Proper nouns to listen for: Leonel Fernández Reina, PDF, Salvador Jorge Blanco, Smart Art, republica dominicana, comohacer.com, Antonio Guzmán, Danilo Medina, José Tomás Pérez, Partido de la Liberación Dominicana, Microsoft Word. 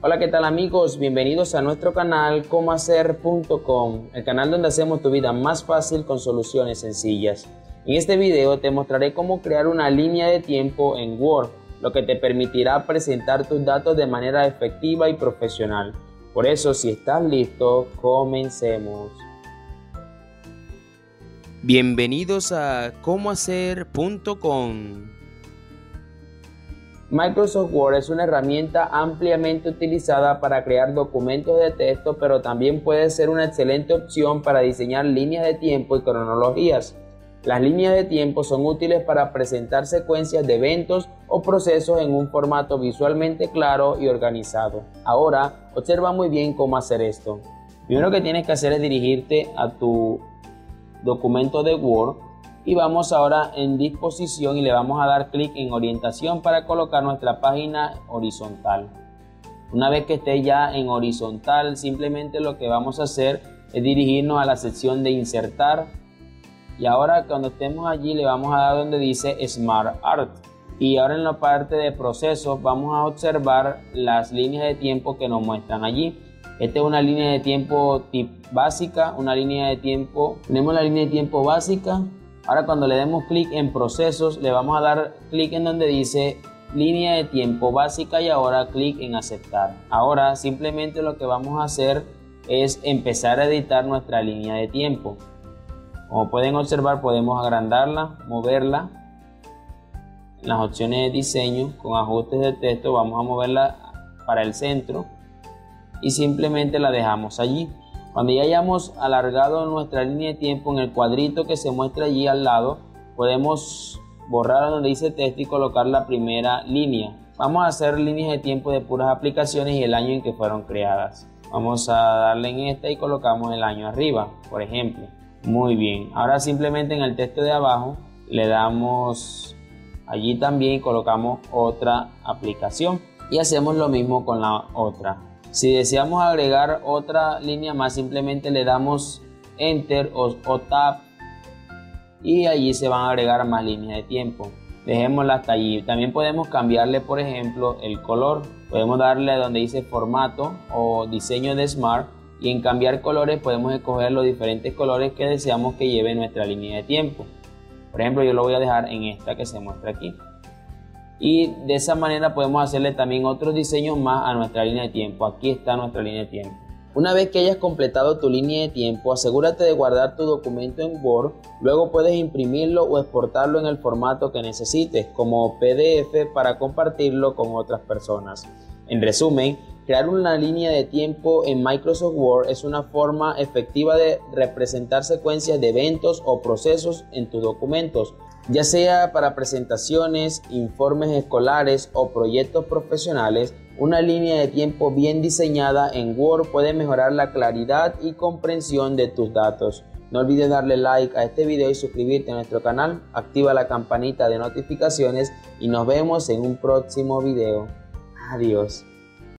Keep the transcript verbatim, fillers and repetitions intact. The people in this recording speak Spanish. Hola, ¿qué tal amigos? Bienvenidos a nuestro canal como hacer punto com, el canal donde hacemos tu vida más fácil con soluciones sencillas. En este video te mostraré cómo crear una línea de tiempo en Word, lo que te permitirá presentar tus datos de manera efectiva y profesional. Por eso, si estás listo, comencemos. Bienvenidos a como hacer punto com. Microsoft Word es una herramienta ampliamente utilizada para crear documentos de texto, pero también puede ser una excelente opción para diseñar líneas de tiempo y cronologías. Las líneas de tiempo son útiles para presentar secuencias de eventos o procesos en un formato visualmente claro y organizado. Ahora, observa muy bien cómo hacer esto. Primero que tienes que hacer es dirigirte a tu documento de Word. Y vamos ahora en disposición y le vamos a dar clic en orientación para colocar nuestra página horizontal. Una vez que esté ya en horizontal, simplemente lo que vamos a hacer es dirigirnos a la sección de insertar. Y ahora cuando estemos allí le vamos a dar donde dice Smart Art. Y ahora en la parte de procesos vamos a observar las líneas de tiempo que nos muestran allí. Esta es una línea de tiempo tip básica, una línea de tiempo, tenemos la línea de tiempo básica. Ahora cuando le demos clic en procesos, le vamos a dar clic en donde dice línea de tiempo básica y ahora clic en aceptar. Ahora simplemente lo que vamos a hacer es empezar a editar nuestra línea de tiempo. Como pueden observar, podemos agrandarla, moverla. En las opciones de diseño, con ajustes de texto, vamos a moverla para el centro y simplemente la dejamos allí. Cuando ya hayamos alargado nuestra línea de tiempo, en el cuadrito que se muestra allí al lado, podemos borrar donde dice texto y colocar la primera línea. Vamos a hacer líneas de tiempo de puras aplicaciones y el año en que fueron creadas. Vamos a darle en esta y colocamos el año arriba, por ejemplo. Muy bien, ahora simplemente en el texto de abajo le damos allí también y colocamos otra aplicación. Y hacemos lo mismo con la otra. Si deseamos agregar otra línea más, simplemente le damos Enter o, o Tab y allí se van a agregar más líneas de tiempo. Dejémosla hasta allí. También podemos cambiarle, por ejemplo, el color. Podemos darle donde dice Formato o Diseño de Smart y en Cambiar Colores podemos escoger los diferentes colores que deseamos que lleve nuestra línea de tiempo. Por ejemplo, yo lo voy a dejar en esta que se muestra aquí. Y de esa manera podemos hacerle también otros diseños más a nuestra línea de tiempo. Aquí está nuestra línea de tiempo. Una vez que hayas completado tu línea de tiempo, asegúrate de guardar tu documento en Word. Luego puedes imprimirlo o exportarlo en el formato que necesites, como P D F, para compartirlo con otras personas. En resumen, crear una línea de tiempo en Microsoft Word es una forma efectiva de representar secuencias de eventos o procesos en tus documentos, ya sea para presentaciones, informes escolares o proyectos profesionales. Una línea de tiempo bien diseñada en Word puede mejorar la claridad y comprensión de tus datos. No olvides darle like a este video y suscribirte a nuestro canal. Activa la campanita de notificaciones y nos vemos en un próximo video. Adiós.